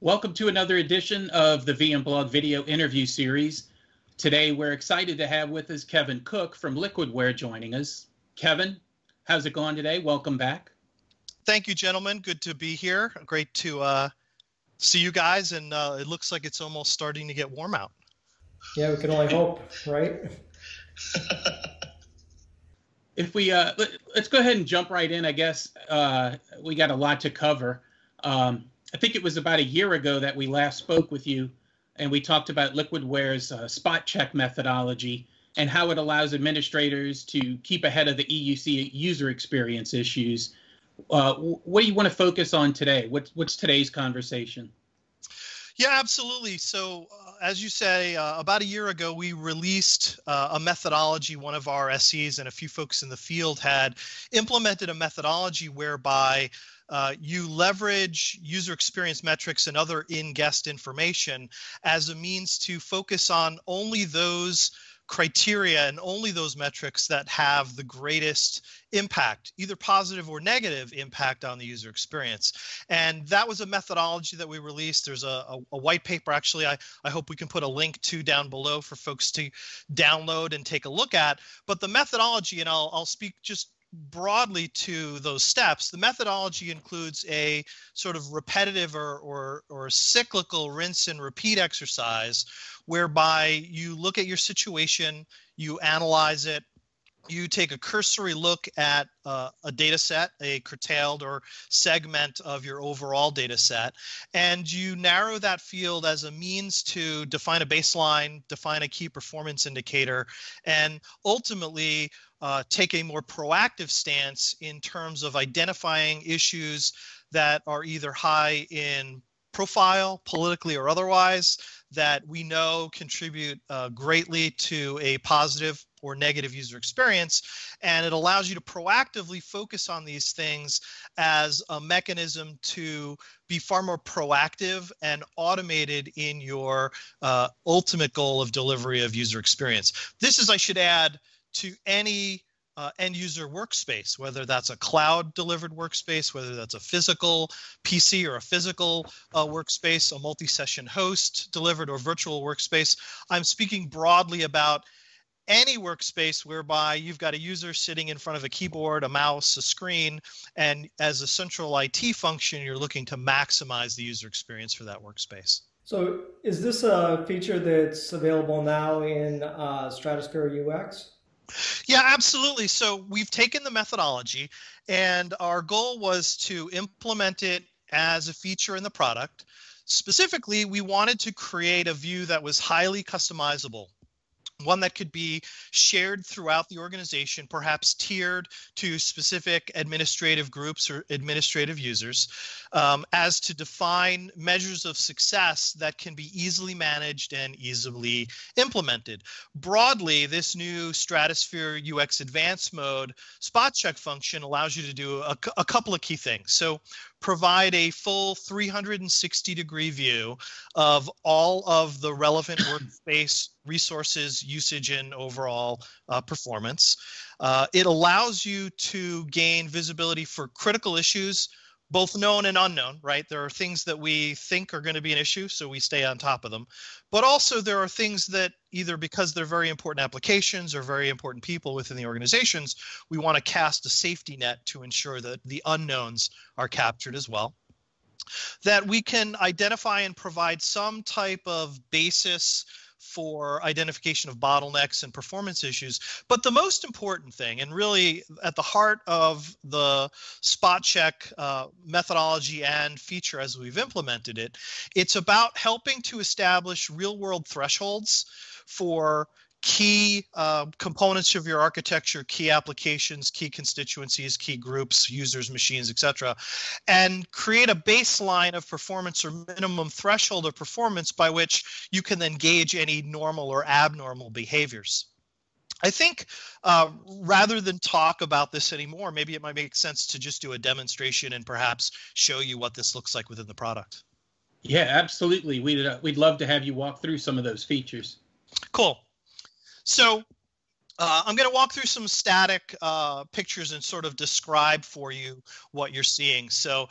Welcome to another edition of the VMblog video interview series. Today, we're excited to have with us Kevin Cook from Liquidware joining us. Kevin, how's it going today? Welcome back. Thank you, gentlemen. Good to be here. Great to see you guys. And it looks like it's almost starting to get warm out. Yeah, we can only hope, right? If we let's go ahead and jump right in, I guess. We got a lot to cover. I think it was about a year ago that we last spoke with you, and we talked about Liquidware's SpotCheck methodology and how it allows administrators to keep ahead of the EUC user experience issues. What do you want to focus on today? What's today's conversation? Yeah, absolutely. So as you say, about a year ago, we released a methodology. One of our SEs and a few folks in the field had implemented a methodology whereby you leverage user experience metrics and other in-guest information as a means to focus on only those criteria and only those metrics that have the greatest impact, either positive or negative impact on the user experience. And that was a methodology that we released. There's a white paper, actually, I hope we can put a link to down below for folks to download and take a look at. But the methodology, and I'll speak just broadly to those steps, the methodology includes a sort of repetitive or cyclical rinse and repeat exercise whereby you look at your situation, you analyze it, you take a cursory look at a data set, a curtailed or segment of your overall data set, and you narrow that field as a means to define a baseline, define a key performance indicator, and ultimately take a more proactive stance in terms of identifying issues that are either high in profile, politically or otherwise, that we know contribute greatly to a positive or negative user experience. And it allows you to proactively focus on these things as a mechanism to be far more proactive and automated in your ultimate goal of delivery of user experience. This is, I should add, to any end user workspace, whether that's a cloud delivered workspace, whether that's a physical PC or a physical workspace, a multi-session host delivered or virtual workspace. I'm speaking broadly about any workspace whereby you've got a user sitting in front of a keyboard, a mouse, a screen, and as a central IT function, you're looking to maximize the user experience for that workspace. So is this a feature that's available now in Stratusphere UX? Yeah, absolutely. So we've taken the methodology, and our goal was to implement it as a feature in the product. Specifically, we wanted to create a view that was highly customizable, one that could be shared throughout the organization, perhaps tiered to specific administrative groups or administrative users, as to define measures of success that can be easily managed and easily implemented. Broadly, this new Stratusphere UX Advanced Mode SpotCheck function allows you to do a couple of key things. So provide a full 360-degree view of all of the relevant workspace resources, usage, and overall performance. It allows you to gain visibility for critical issues, both known and unknown, right? There are things that we think are going to be an issue, so we stay on top of them. But also there are things that either because they're very important applications or very important people within the organizations, we want to cast a safety net to ensure that the unknowns are captured as well. That we can identify and provide some type of basis for identification of bottlenecks and performance issues. But the most important thing, and really at the heart of the SpotCheck methodology and feature as we've implemented it, it's about helping to establish real-world thresholds for key components of your architecture, key applications, key constituencies, key groups, users, machines, etc., and create a baseline of performance or minimum threshold of performance by which you can then gauge any normal or abnormal behaviors. I think rather than talk about this anymore, maybe it might make sense to just do a demonstration and perhaps show you what this looks like within the product. Yeah, absolutely. We'd love to have you walk through some of those features. Cool. So I'm going to walk through some static pictures and sort of describe for you what you're seeing. So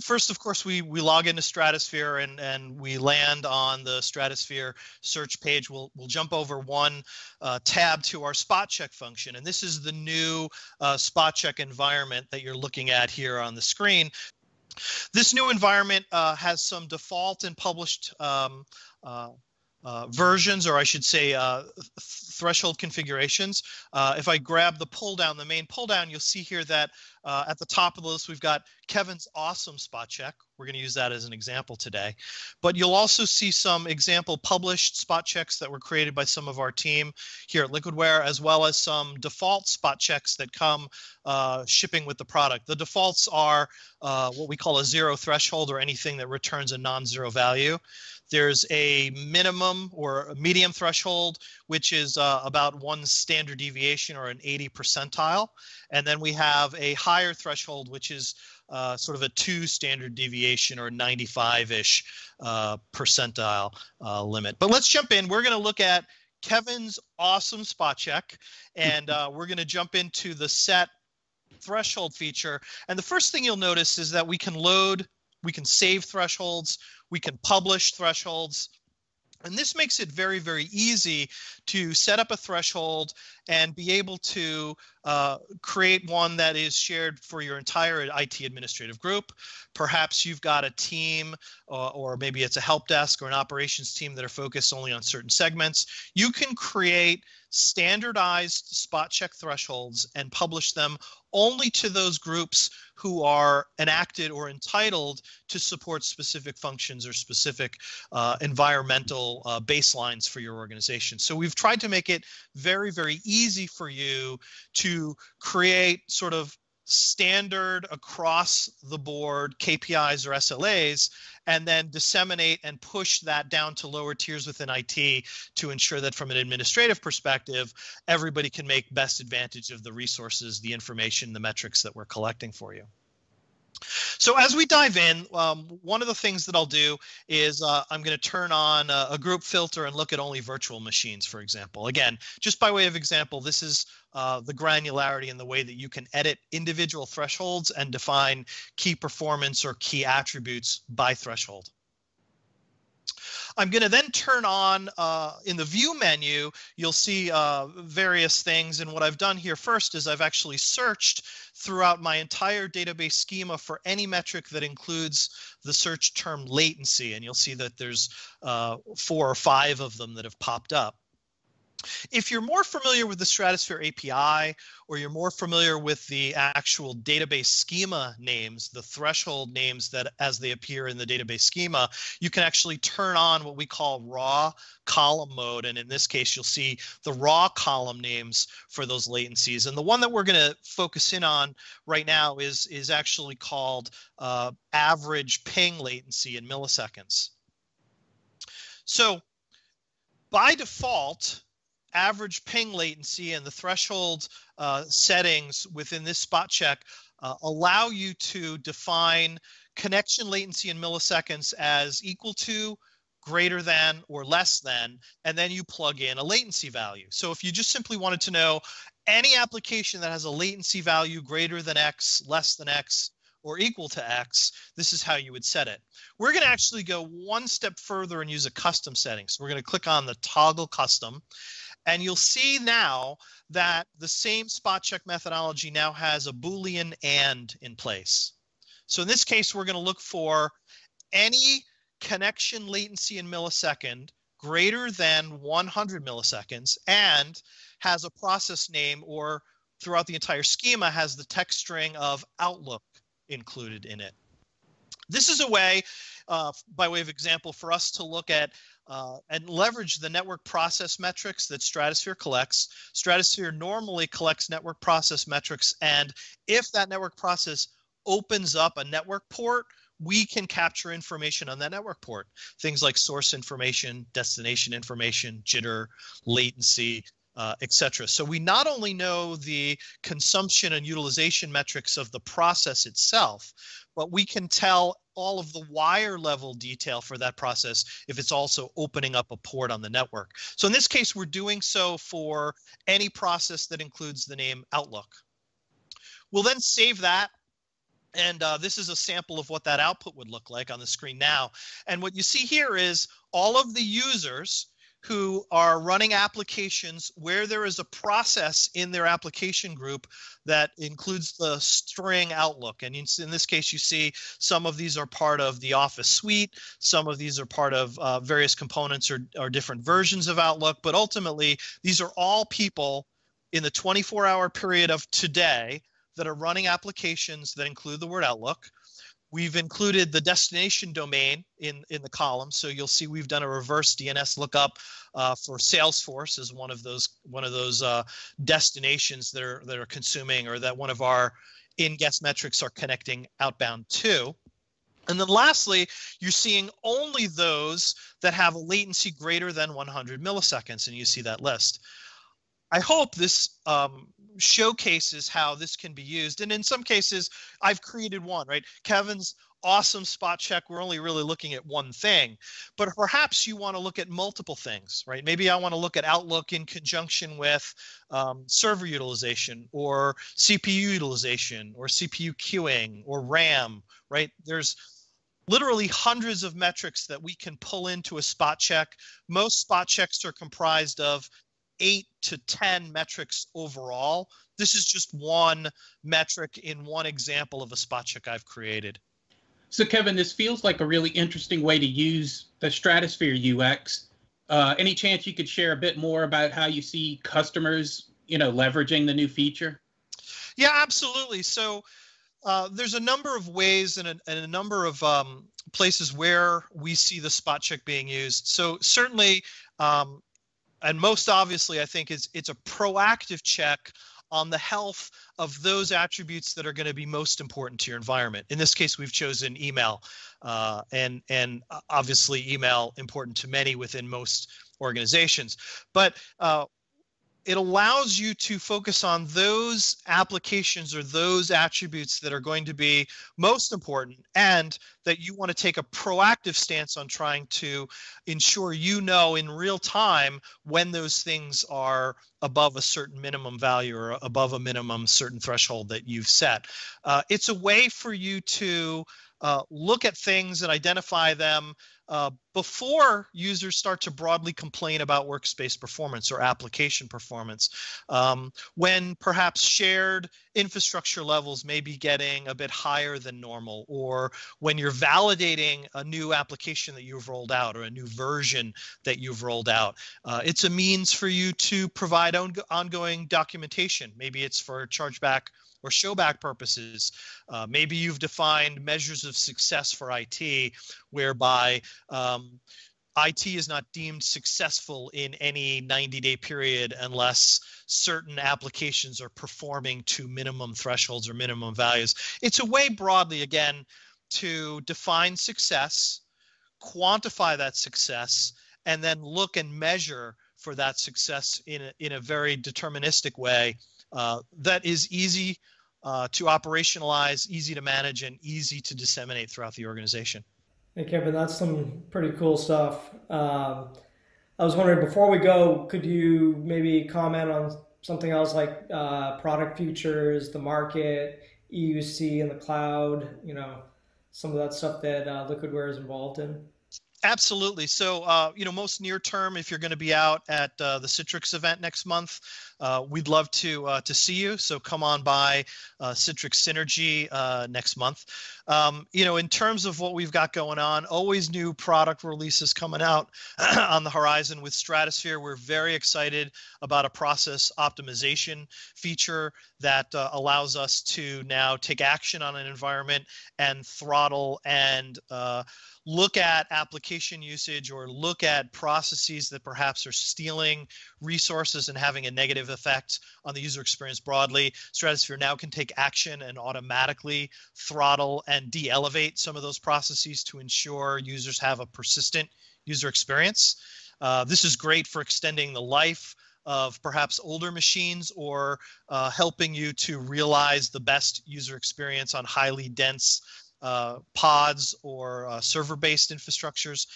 first, of course, we log into Stratusphere and we land on the Stratusphere search page. We'll jump over one tab to our SpotCheck function. And this is the new SpotCheck environment that you're looking at here on the screen. This new environment has some default and published versions, or I should say threshold configurations. If I grab the pull down, the main pull down, you'll see here that at the top of the list, we've got Kevin's awesome spot check. We're going to use that as an example today, but you'll also see some example published spot checks that were created by some of our team here at Liquidware, as well as some default spot checks that come shipping with the product. The defaults are what we call a zero threshold, or anything that returns a non-zero value. There's a minimum or a medium threshold, which is about one standard deviation or an 80 percentile. And then we have a higher threshold, which is sort of a two standard deviation or 95-ish percentile limit. But let's jump in. We're going to look at Kevin's awesome spot check, and we're going to jump into the set threshold feature. And the first thing you'll notice is that we can load, we can save thresholds, we can publish thresholds. And this makes it very, very easy to set up a threshold and be able to create one that is shared for your entire IT administrative group. Perhaps you've got a team or maybe it's a help desk or an operations team that are focused only on certain segments. You can create standardized spot check thresholds and publish them only to those groups who are enacted or entitled to support specific functions or specific environmental baselines for your organization. So we've tried to make it very, very easy for you to create sort of standard across the board KPIs or SLAs, and then disseminate and push that down to lower tiers within IT to ensure that from an administrative perspective, everybody can make best advantage of the resources, the information, the metrics that we're collecting for you. So as we dive in, one of the things that I'll do is I'm going to turn on a group filter and look at only virtual machines, for example. Again, just by way of example, this is the granularity and the way that you can edit individual thresholds and define key performance or key attributes by threshold. I'm going to then turn on in the view menu, you'll see various things. And what I've done here first is I've actually searched throughout my entire database schema for any metric that includes the search term latency. And you'll see that there's 4 or 5 of them that have popped up. If you're more familiar with the Stratusphere API, or you're more familiar with the actual database schema names, the threshold names that as they appear in the database schema, you can actually turn on what we call raw column mode. And in this case, you'll see the raw column names for those latencies. And the one that we're going to focus in on right now is actually called average ping latency in milliseconds. So by default, average ping latency and the threshold settings within this spot check allow you to define connection latency in milliseconds as equal to, greater than, or less than, and then you plug in a latency value. So if you just simply wanted to know any application that has a latency value greater than X, less than X, or equal to X, this is how you would set it. We're going to actually go one step further and use a custom setting. So we're going to click on the toggle custom. And you'll see now that the same spot check methodology now has a Boolean and in place. So in this case, we're going to look for any connection latency in millisecond greater than 100 milliseconds and has a process name, or throughout the entire schema has the text string of Outlook included in it. This is a way, by way of example, for us to look at and leverage the network process metrics that Stratusphere collects. Stratusphere normally collects network process metrics, and if that network process opens up a network port, we can capture information on that network port. Things like source information, destination information, jitter, latency, etc. So we not only know the consumption and utilization metrics of the process itself, but we can tell all of the wire level detail for that process if it's also opening up a port on the network. So in this case, we're doing so for any process that includes the name Outlook. We'll then save that. And this is a sample of what that output would look like on the screen now. And what you see here is all of the users who are running applications where there is a process in their application group that includes the string Outlook. And in this case, you see some of these are part of the Office Suite. Some of these are part of various components or different versions of Outlook. But ultimately, these are all people in the 24-hour period of today that are running applications that include the word Outlook. We've included the destination domain in the column, so you'll see we've done a reverse DNS lookup for Salesforce as one of those destinations that are consuming, or that one of our in-guest metrics are connecting outbound to. And then lastly, you're seeing only those that have a latency greater than 100 milliseconds, and you see that list. I hope this showcases how this can be used. And in some cases, I've created one, right? Kevin's awesome spot check. We're only really looking at one thing, but perhaps you want to look at multiple things, right? Maybe I want to look at Outlook in conjunction with server utilization or CPU utilization or CPU queuing or RAM, right? There's literally hundreds of metrics that we can pull into a spot check. Most spot checks are comprised of 8 to 10 metrics overall. This is just one metric in one example of a spot check I've created. So Kevin, this feels like a really interesting way to use the Stratusphere UX. Any chance you could share a bit more about how you see customers, leveraging the new feature? Yeah, absolutely. So there's a number of ways and a number of places where we see the spot check being used. So certainly, and most obviously, I think it's a proactive check on the health of those attributes that are going to be most important to your environment. In this case, we've chosen email, and obviously email important to many within most organizations. But it allows you to focus on those applications or those attributes that are going to be most important and that you want to take a proactive stance on trying to ensure in real time when those things are above a certain minimum value or above a minimum certain threshold that you've set. It's a way for you to look at things and identify them before users start to broadly complain about workspace performance or application performance, when perhaps shared infrastructure levels may be getting a bit higher than normal, or when you're validating a new application that you've rolled out or a new version that you've rolled out. It's a means for you to provide ongoing documentation. Maybe it's for chargeback or showback purposes. Maybe you've defined measures of success for IT, whereby IT is not deemed successful in any 90-day period unless certain applications are performing to minimum thresholds or minimum values. It's a way broadly, again, to define success, quantify that success, and then look and measure for that success in a very deterministic way that is easy to operationalize, easy to manage, and easy to disseminate throughout the organization. Hey, Kevin, that's some pretty cool stuff. I was wondering, before we go, could you maybe comment on something else like product features, the market, EUC and the cloud, some of that stuff that Liquidware is involved in? Absolutely. So, most near term, if you're going to be out at the Citrix event next month, we'd love to see you. So come on by Citrix Synergy next month. In terms of what we've got going on, always new product releases coming out on the horizon. With Stratusphere, we're very excited about a process optimization feature that allows us to now take action on an environment and throttle and look at application usage or look at processes that perhaps are stealing resources and having a negative effect on the user experience broadly. Stratusphere now can take action and automatically throttle and de-elevate some of those processes to ensure users have a persistent user experience. This is great for extending the life of perhaps older machines or helping you to realize the best user experience on highly dense pods or server-based infrastructures,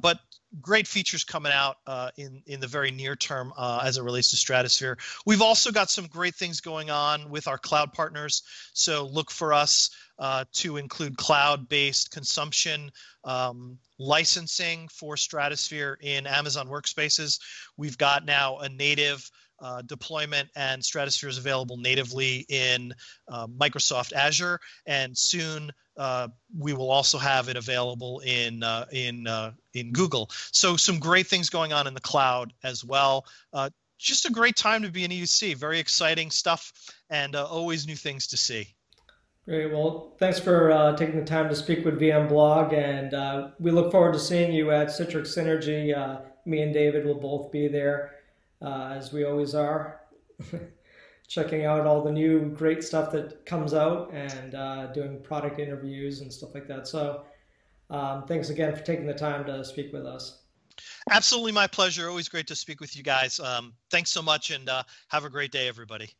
but great features coming out in the very near term as it relates to Stratusphere. We've also got some great things going on with our cloud partners, so look for us to include cloud-based consumption licensing for Stratusphere in Amazon workspaces. We've got now a native deployment, and Stratusphere is available natively in Microsoft Azure, and soon we will also have it available in Google. So some great things going on in the cloud as well. Just a great time to be in EUC. Very exciting stuff, and always new things to see. Great. Well, thanks for taking the time to speak with VMblog, and we look forward to seeing you at Citrix Synergy. Me and David will both be there. As we always are, checking out all the new great stuff that comes out and doing product interviews and stuff like that. So thanks again for taking the time to speak with us. Absolutely my pleasure. Always great to speak with you guys. Thanks so much, and have a great day, everybody.